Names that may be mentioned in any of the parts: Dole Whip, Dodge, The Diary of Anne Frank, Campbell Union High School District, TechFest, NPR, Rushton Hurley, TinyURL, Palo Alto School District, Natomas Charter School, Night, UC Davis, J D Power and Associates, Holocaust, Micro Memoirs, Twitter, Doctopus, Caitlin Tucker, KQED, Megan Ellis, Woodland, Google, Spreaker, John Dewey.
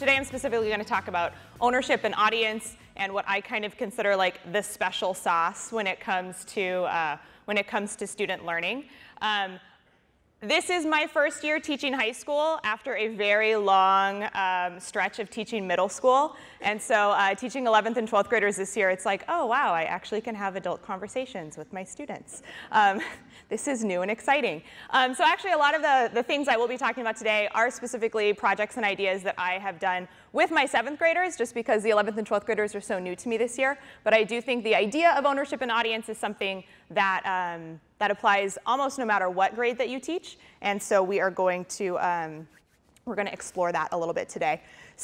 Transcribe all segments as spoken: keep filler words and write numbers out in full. Today I'm specifically going to talk about ownership and audience and what I kind of consider like the special sauce when it comes to, uh, when it comes to student learning. Um, This is my first year teaching high school after a very long um, stretch of teaching middle school. And so uh, teaching eleventh and twelfth graders this year, it's like, oh, wow, I actually can have adult conversations with my students. Um, this is new and exciting. Um, so actually, a lot of the, the things I will be talking about today are specifically projects and ideas that I have done with my seventh graders, just because the eleventh and twelfth graders are so new to me this year. But I do think the idea of ownership and audience is something that um, That applies almost no matter what grade that you teach, and so we are going to um, we're going to explore that a little bit today.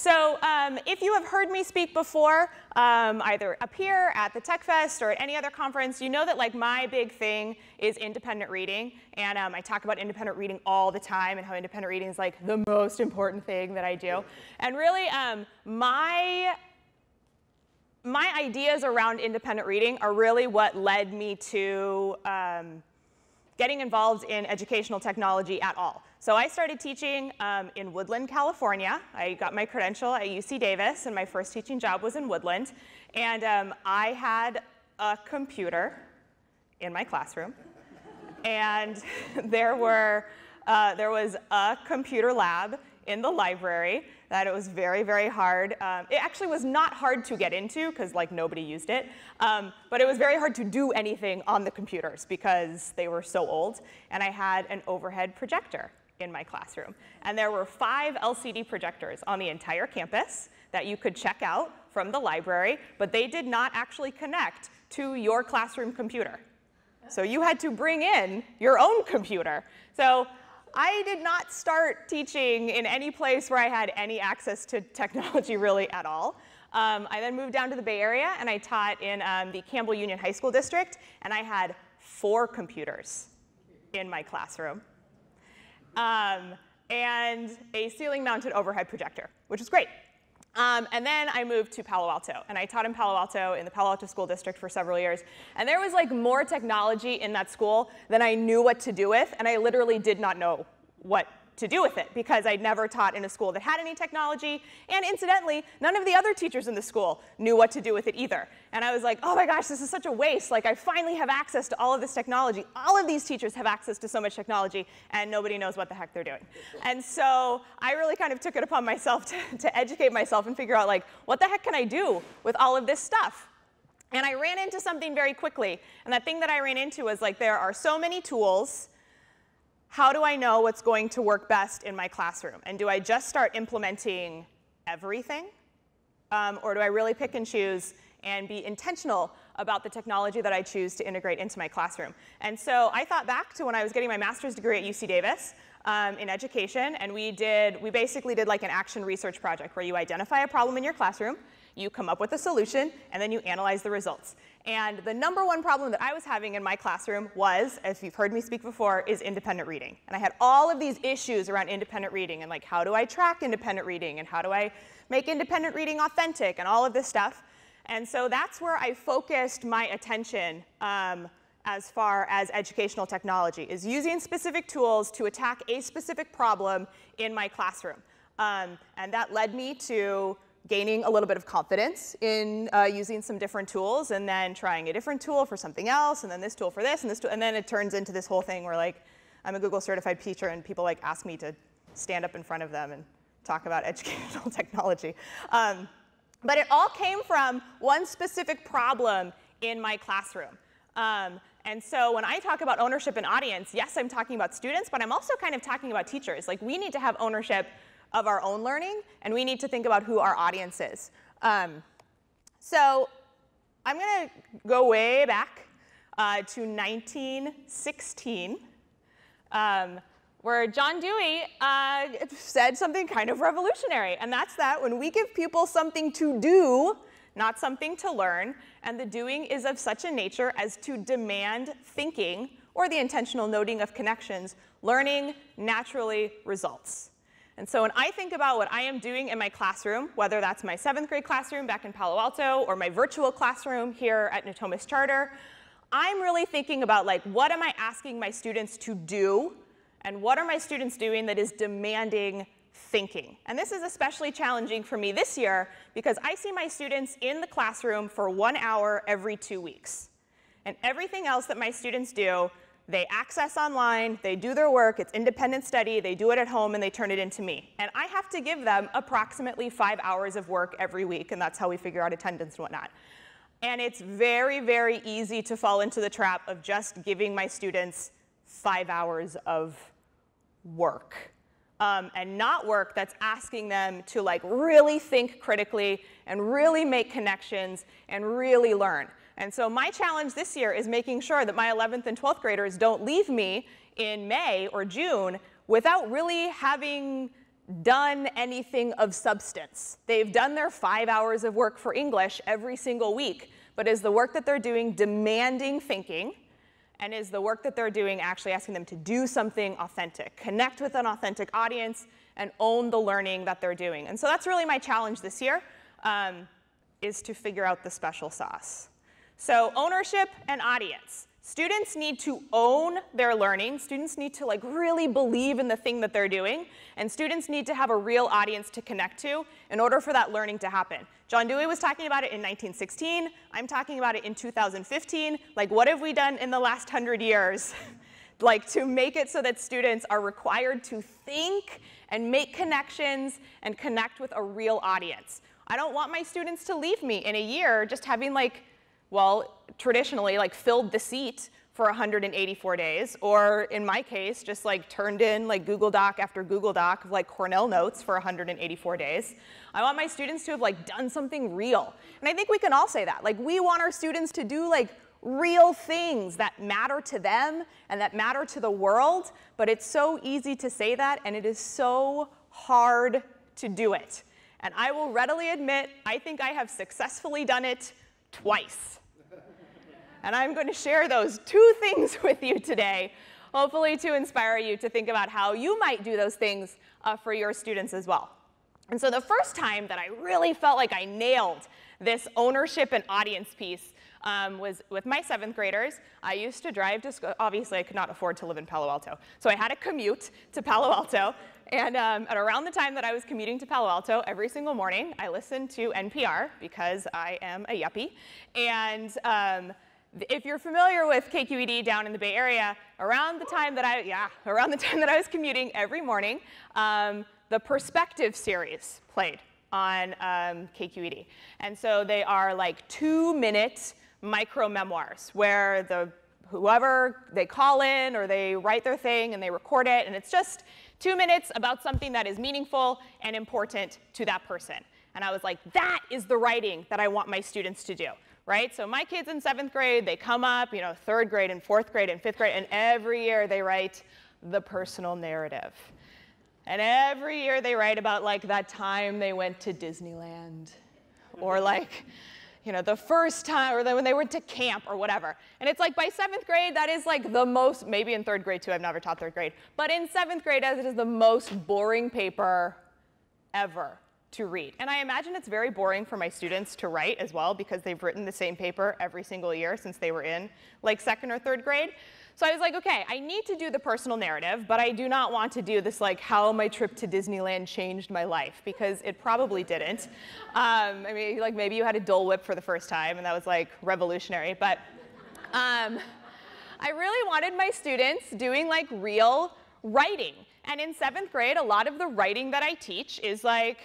So um, if you have heard me speak before, um, either up here at the TechFest or at any other conference, you know that like my big thing is independent reading, and um, I talk about independent reading all the time and how independent reading is like the most important thing that I do, and really um, my My ideas around independent reading are really what led me to um, getting involved in educational technology at all. So I started teaching um, in Woodland, California. I got my credential at U C Davis, and my first teaching job was in Woodland. And um, I had a computer in my classroom, and there were uh, there was a computer lab in the library. That it was very, very hard. Um, it actually was not hard to get into because like nobody used it, um, but it was very hard to do anything on the computers because they were so old. And I had an overhead projector in my classroom, and there were five L C D projectors on the entire campus that you could check out from the library, but they did not actually connect to your classroom computer. So you had to bring in your own computer. So I did not start teaching in any place where I had any access to technology really at all. Um, I then moved down to the Bay Area, and I taught in um, the Campbell Union High School District, and I had four computers in my classroom um, and a ceiling-mounted overhead projector, which was great. Um, and then I moved to Palo Alto, and I taught in Palo Alto in the Palo Alto School District for several years. And there was like more technology in that school than I knew what to do with, and I literally did not know what to do with it because I'd never taught in a school that had any technology. And incidentally, none of the other teachers in the school knew what to do with it either. And I was like, oh my gosh, this is such a waste. Like I finally have access to all of this technology. All of these teachers have access to so much technology, and nobody knows what the heck they're doing. And so I really kind of took it upon myself to, to educate myself and figure out like, what the heck can I do with all of this stuff? And I ran into something very quickly. And that thing that I ran into was like, there are so many tools. How do I know what's going to work best in my classroom? And do I just start implementing everything? Um, or do I really pick and choose and be intentional about the technology that I choose to integrate into my classroom? And so I thought back to when I was getting my master's degree at U C Davis um, in education, and we did, we basically did like an action research project where you identify a problem in your classroom, you come up with a solution, and then you analyze the results. And the number one problem that I was having in my classroom was, as you've heard me speak before, is independent reading. And I had all of these issues around independent reading and like, how do I track independent reading, and how do I make independent reading authentic, and all of this stuff. And so that's where I focused my attention um, as far as educational technology, is using specific tools to attack a specific problem in my classroom. Um, and that led me to gaining a little bit of confidence in uh, using some different tools, and then trying a different tool for something else, and then this tool for this, and this tool, and then it turns into this whole thing where like, I'm a Google certified teacher, and people like ask me to stand up in front of them and talk about educational technology. Um, but it all came from one specific problem in my classroom. Um, And so when I talk about ownership and audience, yes, I'm talking about students, but I'm also kind of talking about teachers. Like, we need to have ownership of our own learning, and we need to think about who our audience is. Um, so I'm going to go way back uh, to nineteen sixteen, um, where John Dewey uh, said something kind of revolutionary. And that's that when we give people something to do, not something to learn, and the doing is of such a nature as to demand thinking or the intentional noting of connections, learning naturally results. And so when I think about what I am doing in my classroom, whether that's my seventh grade classroom back in Palo Alto or my virtual classroom here at Natomas Charter, I'm really thinking about like, what am I asking my students to do, and what are my students doing that is demanding thinking. And this is especially challenging for me this year because I see my students in the classroom for one hour every two weeks. And everything else that my students do, they access online, they do their work, it's independent study, they do it at home, and they turn it into me. And I have to give them approximately five hours of work every week, and that's how we figure out attendance and whatnot. And it's very, very easy to fall into the trap of just giving my students five hours of work. Um, and not work that's asking them to like really think critically and really make connections and really learn. And so my challenge this year is making sure that my eleventh and twelfth graders don't leave me in May or June without really having done anything of substance. They've done their five hours of work for English every single week, but is the work that they're doing demanding thinking? And is the work that they're doing actually asking them to do something authentic, connect with an authentic audience, and own the learning that they're doing? And so that's really my challenge this year, um, is to figure out the special sauce. So ownership and audience. Students need to own their learning. Students need to like really believe in the thing that they're doing. And students need to have a real audience to connect to in order for that learning to happen. John Dewey was talking about it in nineteen sixteen. I'm talking about it in two thousand fifteen. Like, what have we done in the last hundred years like to make it so that students are required to think and make connections and connect with a real audience? I don't want my students to leave me in a year just having like, well, traditionally, like filled the seat for one hundred eighty-four days, or in my case, just like turned in like Google Doc after Google Doc of like Cornell notes for one hundred eighty-four days. I want my students to have like done something real. And I think we can all say that. Like, we want our students to do like real things that matter to them and that matter to the world, but it's so easy to say that, and it is so hard to do it. And I will readily admit, I think I have successfully done it twice. And I'm going to share those two things with you today, hopefully to inspire you to think about how you might do those things uh, for your students as well. And so the first time that I really felt like I nailed this ownership and audience piece um, was with my seventh graders. I used to drive to school. Obviously, I could not afford to live in Palo Alto. So I had a commute to Palo Alto. And um, at around the time that I was commuting to Palo Alto, every single morning, I listened to N P R because I am a yuppie. And um, if you're familiar with K Q E D down in the Bay Area, around the time that I, yeah, around the time that I was commuting every morning, um, the Perspective series played on um, K Q E D. And so they are like two-minute micro-memoirs where the whoever they call in or they write their thing and they record it, and it's just two minutes about something that is meaningful and important to that person. And I was like, that is the writing that I want my students to do, right? So my kids in seventh grade, they come up, you know, third grade and fourth grade and fifth grade, and every year they write the personal narrative. And every year they write about like that time they went to Disneyland or like, you know, the first time, or when they went to camp or whatever. And it's like by seventh grade, that is like the most, maybe in third grade too, I've never taught third grade, but in seventh grade, as it is the most boring paper ever to read. And I imagine it's very boring for my students to write as well, because they've written the same paper every single year since they were in like second or third grade. So I was like, okay, I need to do the personal narrative, but I do not want to do this like how my trip to Disneyland changed my life, because it probably didn't. Um, I mean, like maybe you had a Dole Whip for the first time and that was like revolutionary, but um, I really wanted my students doing like real writing. And in seventh grade, a lot of the writing that I teach is like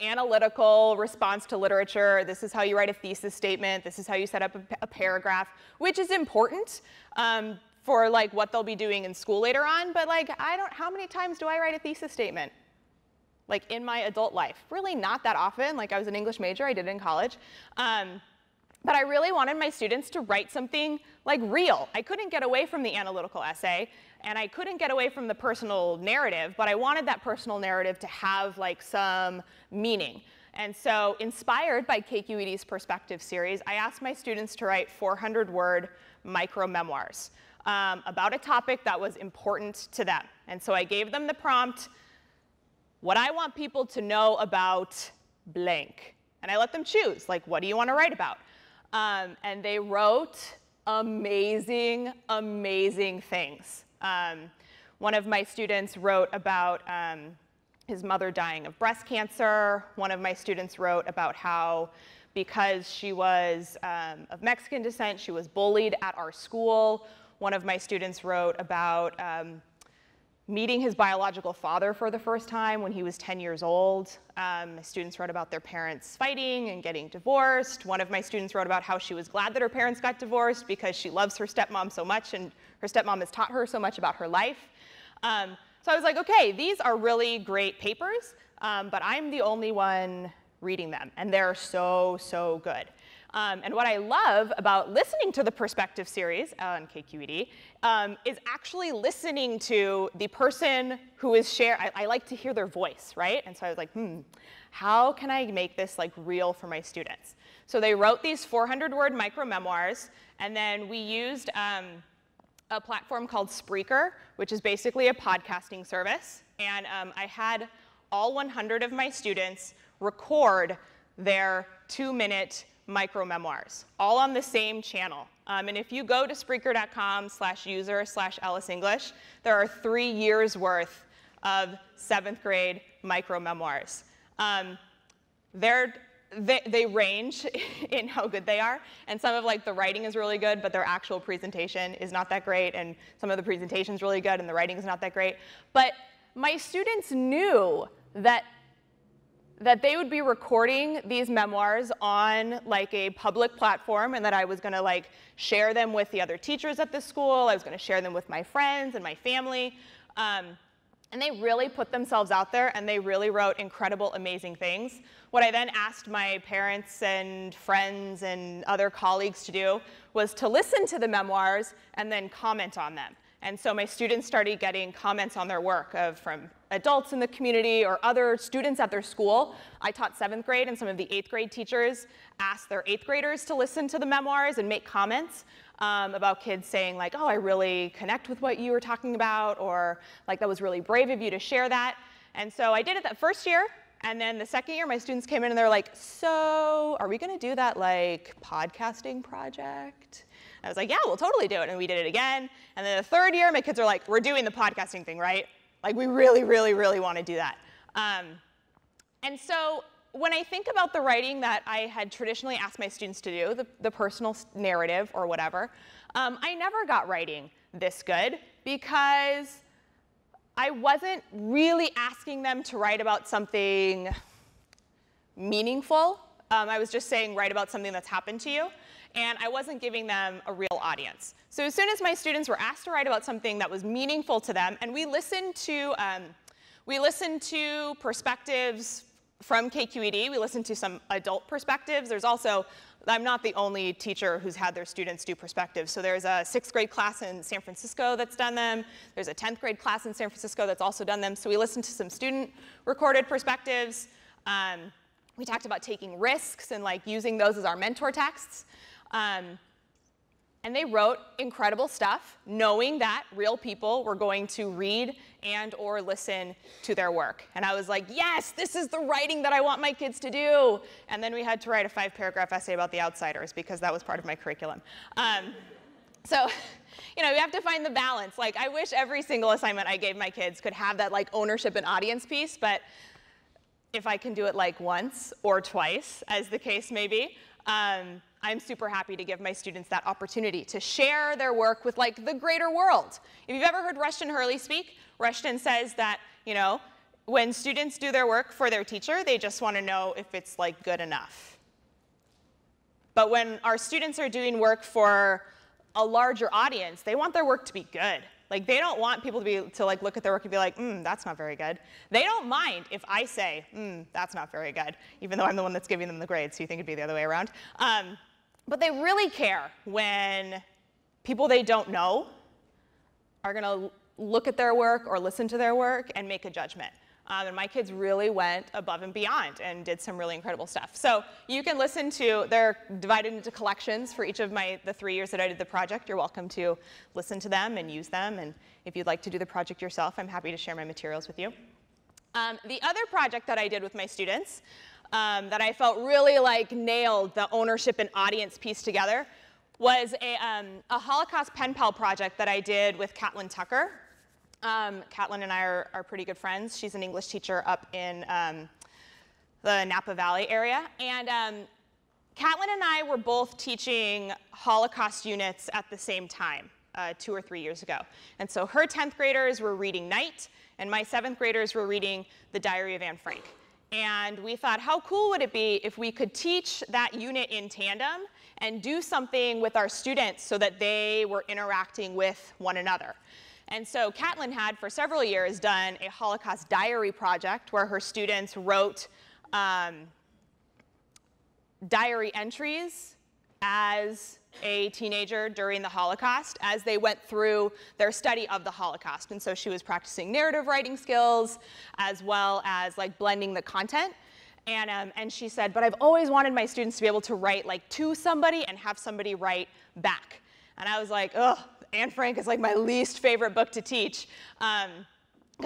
analytical response to literature. This is how you write a thesis statement. This is how you set up a, a paragraph, which is important um, for like what they'll be doing in school later on. But like, I don't, how many times do I write a thesis statement? Like in my adult life? Really not that often. Like, I was an English major, I did it in college. Um, but I really wanted my students to write something like real. I couldn't get away from the analytical essay, and I couldn't get away from the personal narrative, but I wanted that personal narrative to have like some meaning. And so inspired by K Q E D's Perspective series, I asked my students to write four hundred word micro-memoirs um, about a topic that was important to them. And so I gave them the prompt, what I want people to know about blank. And I let them choose, like, what do you want to write about? Um, and they wrote amazing, amazing things. Um, one of my students wrote about um, his mother dying of breast cancer. One of my students wrote about how because she was um, of Mexican descent, she was bullied at our school. One of my students wrote about um, meeting his biological father for the first time when he was ten years old. Um, my students wrote about their parents fighting and getting divorced. One of my students wrote about how she was glad that her parents got divorced because she loves her stepmom so much and her stepmom has taught her so much about her life. Um, so I was like, okay, these are really great papers, um, but I'm the only one reading them, and they're so, so good. Um, and what I love about listening to the Perspective series on K Q E D um, is actually listening to the person who is sharing. I like to hear their voice, right? And so I was like, hmm, how can I make this like real for my students? So they wrote these four hundred word micro memoirs, and then we used um, a platform called Spreaker, which is basically a podcasting service. And um, I had all one hundred of my students record their two minute micro memoirs, all on the same channel. Um, and if you go to Spreaker.com slash user slash Ellis English, there are three years worth of seventh grade micro memoirs. Um, they're, they, they range in how good they are. And some of like the writing is really good, but their actual presentation is not that great. And some of the presentation is really good, and the writing is not that great. But my students knew that that they would be recording these memoirs on like a public platform, and that I was going to like share them with the other teachers at the school. I was going to share them with my friends and my family. Um, and they really put themselves out there, and they really wrote incredible, amazing things. What I then asked my parents and friends and other colleagues to do was to listen to the memoirs and then comment on them. And so my students started getting comments on their work of, from adults in the community or other students at their school. I taught seventh grade, and some of the eighth grade teachers asked their eighth graders to listen to the memoirs and make comments um, about kids saying, like, oh, I really connect with what you were talking about, or like, that was really brave of you to share that. And so I did it that first year. And then the second year, my students came in, and they're like, so are we going to do that like podcasting project? I was like, yeah, we'll totally do it. And we did it again. And then the third year, my kids are like, we're doing the podcasting thing, right? Like, we really, really, really want to do that. Um, and so when I think about the writing that I had traditionally asked my students to do, the, the personal narrative or whatever, um, I never got writing this good because I wasn't really asking them to write about something meaningful. Um, I was just saying, write about something that's happened to you. And I wasn't giving them a real audience. So as soon as my students were asked to write about something that was meaningful to them, and we listened to, um, we listened to perspectives from K Q E D. We listened to some adult perspectives. There's also, I'm not the only teacher who's had their students do perspectives. So there's a sixth grade class in San Francisco that's done them. There's a tenth grade class in San Francisco that's also done them. So we listened to some student recorded perspectives. Um, we talked about taking risks and like using those as our mentor texts. Um, and they wrote incredible stuff, knowing that real people were going to read and or listen to their work. And I was like, yes, this is the writing that I want my kids to do. And then we had to write a five paragraph essay about The Outsiders because that was part of my curriculum. Um, so, you know, we have to find the balance. Like, I wish every single assignment I gave my kids could have that like ownership and audience piece, but if I can do it like once or twice, as the case may be, um, I'm super happy to give my students that opportunity to share their work with like the greater world. If you've ever heard Rushton Hurley speak, Rushton says that, you know, when students do their work for their teacher, they just want to know if it's like good enough. But when our students are doing work for a larger audience, they want their work to be good. Like, they don't want people to be to like look at their work and be like, mm, that's not very good. They don't mind if I say, mm, that's not very good, even though I'm the one that's giving them the grades, so you think it'd be the other way around. Um, But they really care when people they don't know are going to look at their work or listen to their work and make a judgment. Um, and my kids really went above and beyond and did some really incredible stuff. So you can listen to, they're divided into collections for each of my, the three years that I did the project. You're welcome to listen to them and use them. And if you'd like to do the project yourself, I'm happy to share my materials with you. Um, the other project that I did with my students Um, that I felt really like nailed the ownership and audience piece together was a, um, a Holocaust pen pal project that I did with Caitlin Tucker. Um, Caitlin and I are, are pretty good friends. She's an English teacher up in um, the Napa Valley area. And um, Caitlin and I were both teaching Holocaust units at the same time, uh, two or three years ago. And so her tenth graders were reading Night, and my seventh graders were reading The Diary of Anne Frank. And we thought, how cool would it be if we could teach that unit in tandem and do something with our students so that they were interacting with one another. And so Caitlin had, for several years, done a Holocaust diary project where her students wrote um, diary entries as a teenager during the Holocaust, as they went through their study of the Holocaust. And so she was practicing narrative writing skills, as well as like blending the content. And, um, and she said, but I've always wanted my students to be able to write like to somebody and have somebody write back. And I was like, ugh, Anne Frank is like my least favorite book to teach, because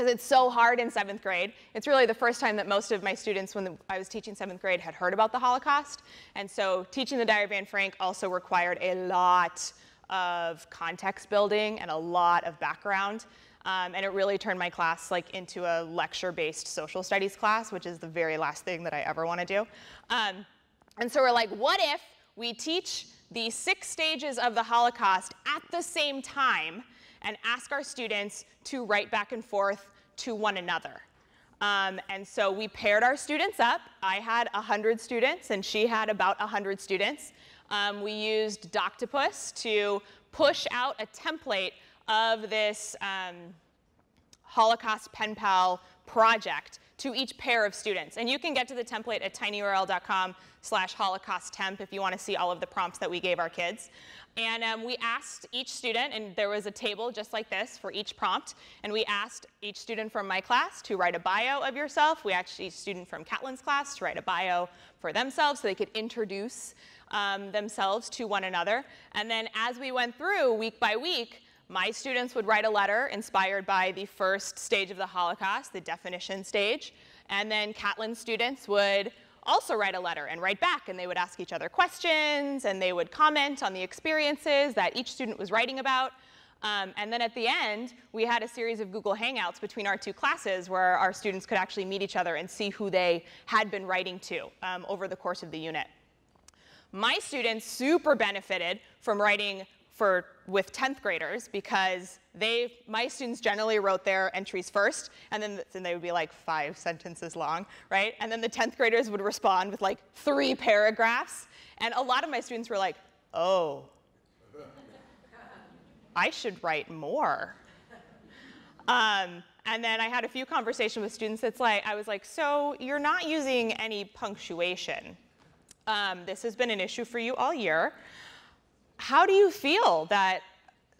um, it's so hard in seventh grade. It's really the first time that most of my students, when the, I was teaching seventh grade, had heard about the Holocaust. And so teaching The Diary of Anne Frank also required a lot of context building and a lot of background. Um, and it really turned my class like into a lecture-based social studies class, which is the very last thing that I ever want to do. Um, and so we're like, what if we teach the six stages of the Holocaust at the same time and ask our students to write back and forth to one another? Um, and so we paired our students up. I had one hundred students, and she had about one hundred students. Um, we used Doctopus to push out a template of this um, Holocaust pen pal project to each pair of students. And you can get to the template at tinyurl dot com slash holocaust temp if you want to see all of the prompts that we gave our kids. And um, we asked each student, and there was a table just like this for each prompt, and we asked each student from my class to write a bio of yourself. We asked each student from Caitlin's class to write a bio for themselves so they could introduce um, themselves to one another. And then as we went through week by week, my students would write a letter inspired by the first stage of the Holocaust, the definition stage. And then Caitlin's students would also write a letter and write back. And they would ask each other questions. And they would comment on the experiences that each student was writing about. Um, and then at the end, we had a series of Google Hangouts between our two classes where our students could actually meet each other and see who they had been writing to um, over the course of the unit. My students super benefited from writing For, with tenth graders, because they, my students generally wrote their entries first, and then then they would be like five sentences long, right? And then the tenth graders would respond with like three paragraphs. And a lot of my students were like, oh, I should write more. Um, and then I had a few conversations with students that's like, I was like, so you're not using any punctuation. Um, this has been an issue for you all year. How do you feel that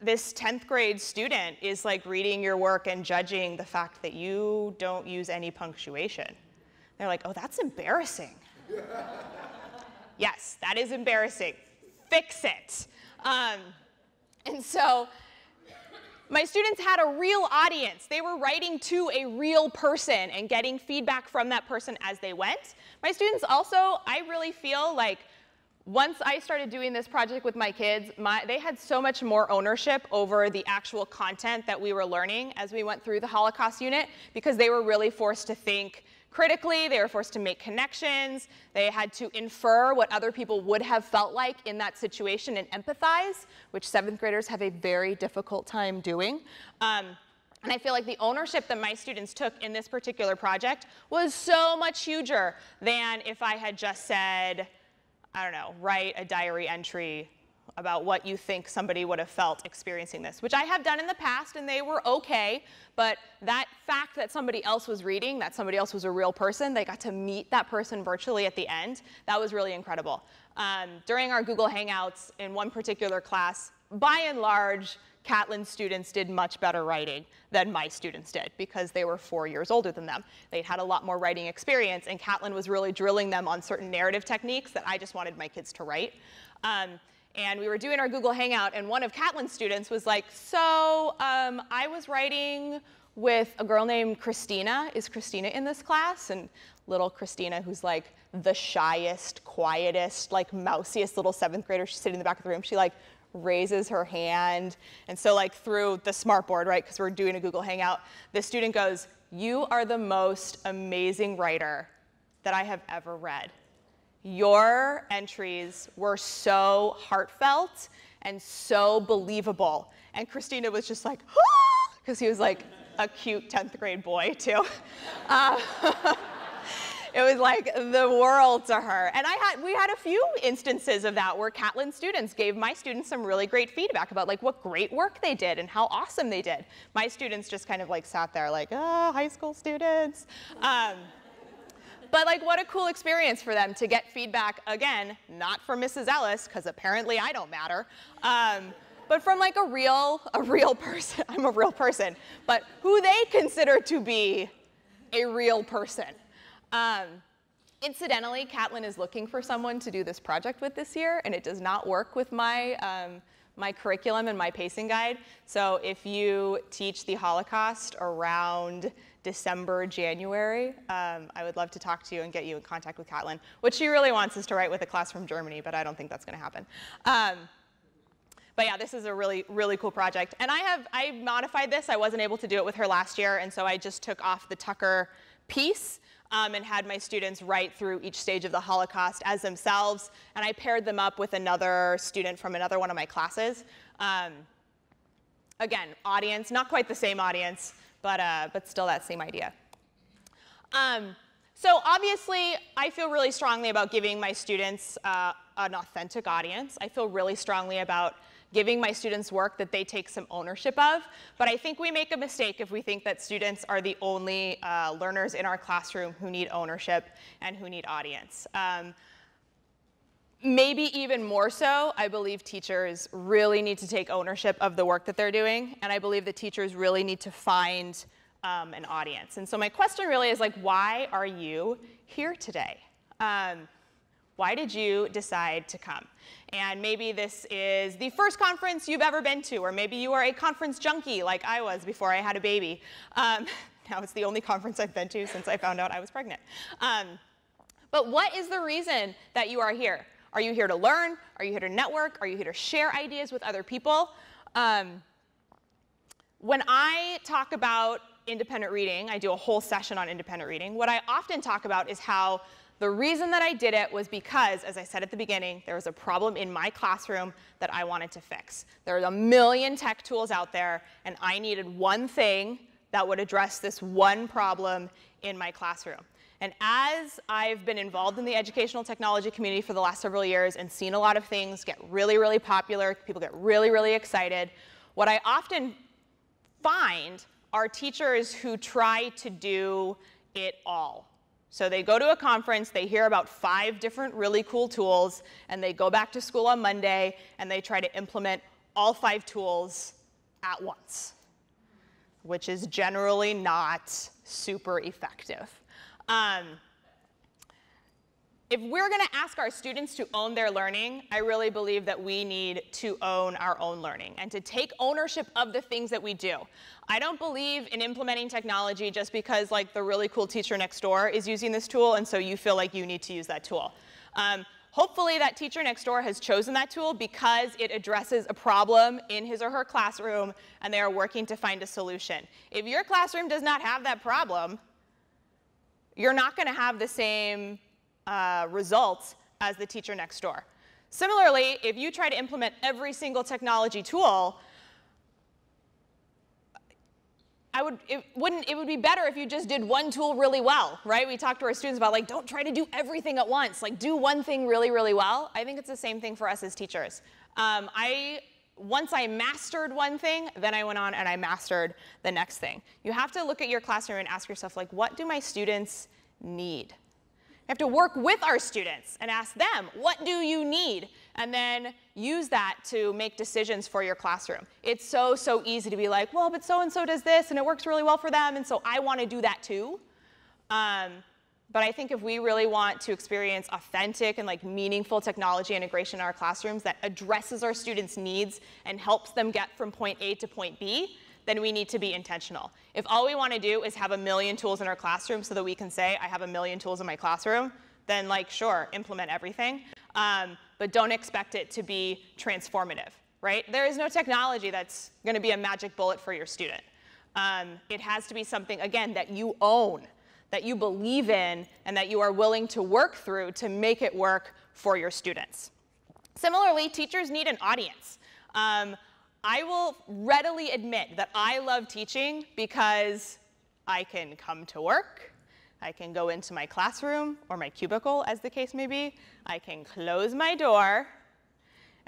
this tenth grade student is like reading your work and judging the fact that you don't use any punctuation? They're like, oh, that's embarrassing. Yes, that is embarrassing. Fix it. Um, and so my students had a real audience. They were writing to a real person and getting feedback from that person as they went. My students also, I really feel like, once I started doing this project with my kids, my, they had so much more ownership over the actual content that we were learning as we went through the Holocaust unit, because they were really forced to think critically. They were forced to make connections. They had to infer what other people would have felt like in that situation and empathize, which seventh graders have a very difficult time doing. Um, And I feel like the ownership that my students took in this particular project was so much huger than if I had just said, I don't know, write a diary entry about what you think somebody would have felt experiencing this, which I have done in the past, and they were OK. But that fact that somebody else was reading, that somebody else was a real person, they got to meet that person virtually at the end, that was really incredible. Um, during our Google Hangouts in one particular class, by and large, Caitlin's students did much better writing than my students did, because they were four years older than them. They'd had a lot more writing experience, and Caitlin was really drilling them on certain narrative techniques that I just wanted my kids to write. Um, and we were doing our Google Hangout, and one of Caitlin's students was like, so um, I was writing with a girl named Christina. Is Christina in this class? And little Christina, who's like the shyest, quietest, like mousiest little seventh grader, she's sitting in the back of the room. She like raises her hand. And so like through the smartboard, right, because we're doing a Google Hangout, the student goes, "You are the most amazing writer that I have ever read. Your entries were so heartfelt and so believable." And Christina was just like, "Ah!" because he was like a cute tenth grade boy too. Uh, It was like the world to her. And I had, we had a few instances of that where Caitlin students gave my students some really great feedback about like what great work they did and how awesome they did. My students just kind of like sat there like, oh, high school students. Um, but like what a cool experience for them to get feedback, again, not from Missus Ellis, because apparently I don't matter. Um, but from like a real, a real person, I'm a real person, but who they consider to be a real person. Um, incidentally, Caitlin is looking for someone to do this project with this year, and it does not work with my, um, my curriculum and my pacing guide. So if you teach the Holocaust around December, January, um, I would love to talk to you and get you in contact with Caitlin. What she really wants is to write with a class from Germany, but I don't think that's going to happen. Um, But yeah, this is a really, really cool project. And I have, I modified this. I wasn't able to do it with her last year, and so I just took off the Tucker piece um, and had my students write through each stage of the Holocaust as themselves. And I paired them up with another student from another one of my classes. Um, again, audience, not quite the same audience, but, uh, but still that same idea. Um, so obviously, I feel really strongly about giving my students uh, an authentic audience. I feel really strongly about giving my students work that they take some ownership of. But I think we make a mistake if we think that students are the only uh, learners in our classroom who need ownership and who need audience. Um, maybe even more so, I believe teachers really need to take ownership of the work that they're doing. And I believe that teachers really need to find um, an audience. And so my question really is, like, why are you here today? Um, Why did you decide to come? And maybe this is the first conference you've ever been to, or maybe you are a conference junkie like I was before I had a baby. Um, now it's the only conference I've been to since I found out I was pregnant. Um, but what is the reason that you are here? Are you here to learn? Are you here to network? Are you here to share ideas with other people? Um, when I talk about independent reading, I do a whole session on independent reading. What I often talk about is how the reason that I did it was because, as I said at the beginning, there was a problem in my classroom that I wanted to fix. There are a million tech tools out there, and I needed one thing that would address this one problem in my classroom. And as I've been involved in the educational technology community for the last several years and seen a lot of things get really, really popular, people get really, really excited, what I often find are teachers who try to do it all. So they go to a conference, they hear about five different really cool tools, and they go back to school on Monday, and they try to implement all five tools at once, which is generally not super effective. Um, if we're going to ask our students to own their learning, I really believe that we need to own our own learning and to take ownership of the things that we do. I don't believe in implementing technology just because like the really cool teacher next door is using this tool, and so you feel like you need to use that tool. Um, hopefully that teacher next door has chosen that tool because it addresses a problem in his or her classroom, and they are working to find a solution. If your classroom does not have that problem, you're not going to have the same uh, results as the teacher next door. Similarly, if you try to implement every single technology tool, I would, it, wouldn't, it would be better if you just did one tool really well, right? We talk to our students about, like, don't try to do everything at once. Like, do one thing really, really well. I think it's the same thing for us as teachers. Um, I, once I mastered one thing, then I went on and I mastered the next thing. You have to look at your classroom and ask yourself, like, what do my students need? We have to work with our students and ask them, what do you need? And then use that to make decisions for your classroom. It's so, so easy to be like, well, but so-and-so does this, and it works really well for them, and so I want to do that too. Um, but I think if we really want to experience authentic and like meaningful technology integration in our classrooms that addresses our students' needs and helps them get from point A to point B, then we need to be intentional. If all we want to do is have a million tools in our classroom so that we can say, I have a million tools in my classroom, then like, sure, implement everything. Um, but don't expect it to be transformative, right? There is no technology that's going to be a magic bullet for your student. Um, it has to be something, again, that you own, that you believe in, and that you are willing to work through to make it work for your students. Similarly, teachers need an audience. Um, I will readily admit that I love teaching because I can come to work, I can go into my classroom or my cubicle, as the case may be, I can close my door,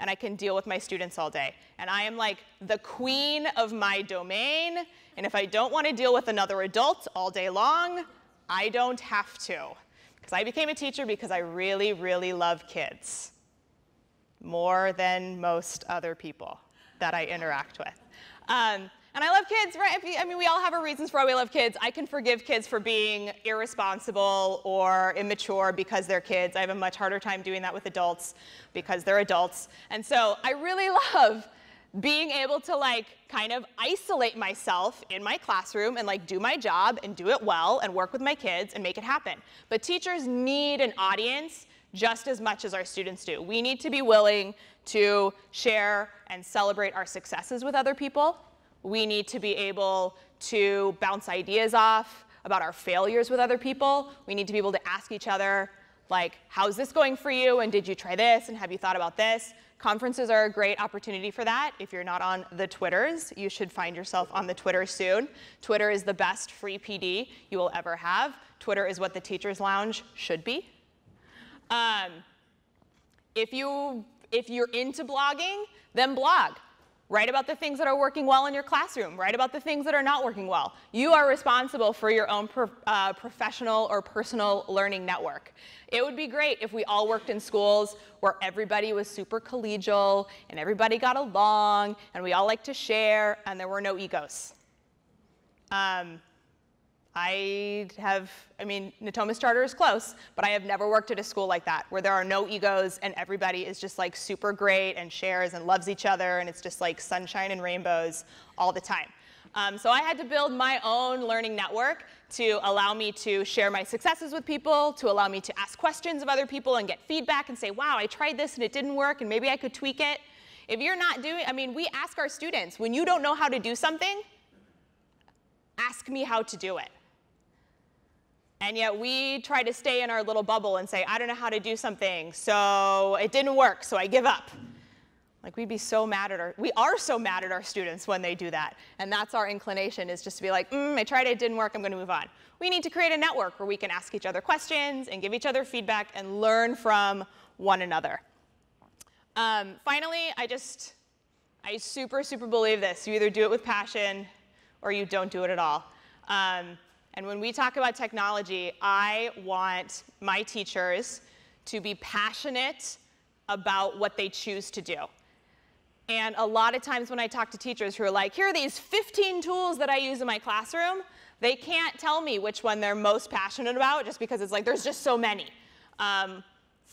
and I can deal with my students all day. And I am like the queen of my domain, and if I don't want to deal with another adult all day long, I don't have to. Because I became a teacher because I really, really love kids, more than most other people that I interact with. Um, and I love kids, right? If you, I mean, we all have our reasons for why we love kids. I can forgive kids for being irresponsible or immature because they're kids. I have a much harder time doing that with adults because they're adults. And so I really love being able to like kind of isolate myself in my classroom and like do my job and do it well and work with my kids and make it happen. But teachers need an audience just as much as our students do. We need to be willing to share and celebrate our successes with other people. We need to be able to bounce ideas off about our failures with other people. We need to be able to ask each other, like, how's this going for you? And did you try this? And have you thought about this? Conferences are a great opportunity for that. If you're not on the Twitters, you should find yourself on the Twitter soon. Twitter is the best free P D you will ever have. Twitter is what the Teachers Lounge should be. Um, if you, if you're into blogging, then blog. Write about the things that are working well in your classroom. Write about the things that are not working well. You are responsible for your own pro uh, professional or personal learning network. It would be great if we all worked in schools where everybody was super collegial and everybody got along and we all liked to share and there were no egos. Um, I have, I mean, Natomas Charter is close, but I have never worked at a school like that, where there are no egos and everybody is just like super great and shares and loves each other, and it's just like sunshine and rainbows all the time. Um, so I had to build my own learning network to allow me to share my successes with people, to allow me to ask questions of other people and get feedback and say, wow, I tried this and it didn't work, and maybe I could tweak it. If you're not doing, I mean, we ask our students, when you don't know how to do something, ask me how to do it. And yet we try to stay in our little bubble and say, I don't know how to do something, so it didn't work, so I give up. Like, we'd be so mad at our, we are so mad at our students when they do that. And that's our inclination, is just to be like, mm, I tried it, it didn't work, I'm going to move on. We need to create a network where we can ask each other questions and give each other feedback and learn from one another. Um, finally, I just, I super, super believe this. You either do it with passion or you don't do it at all. Um, And when we talk about technology, I want my teachers to be passionate about what they choose to do. And a lot of times when I talk to teachers who are like, here are these fifteen tools that I use in my classroom, they can't tell me which one they're most passionate about, just because it's like, there's just so many. Um,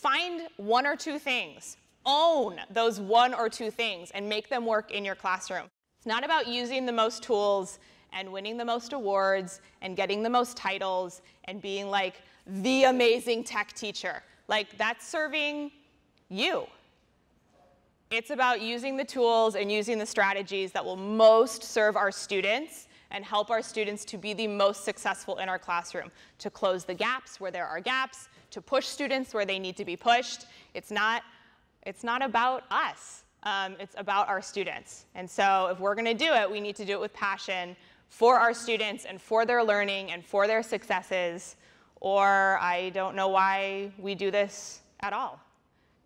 find one or two things. Own those one or two things and make them work in your classroom. It's not about using the most tools and winning the most awards, and getting the most titles, and being like the amazing tech teacher. Like, that's serving you. It's about using the tools and using the strategies that will most serve our students and help our students to be the most successful in our classroom, to close the gaps where there are gaps, to push students where they need to be pushed. It's not, it's not about us. Um, it's about our students. And so if we're going to do it, we need to do it with passion, for our students and for their learning and for their successes, or I don't know why we do this at all,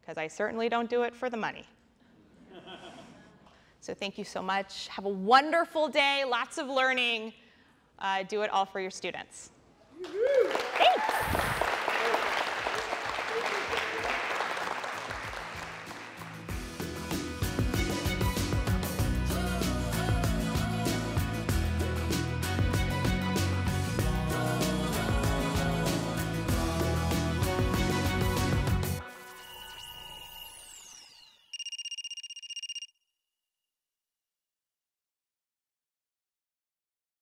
because I certainly don't do it for the money. So thank you so much. Have a wonderful day, lots of learning. Uh, do it all for your students.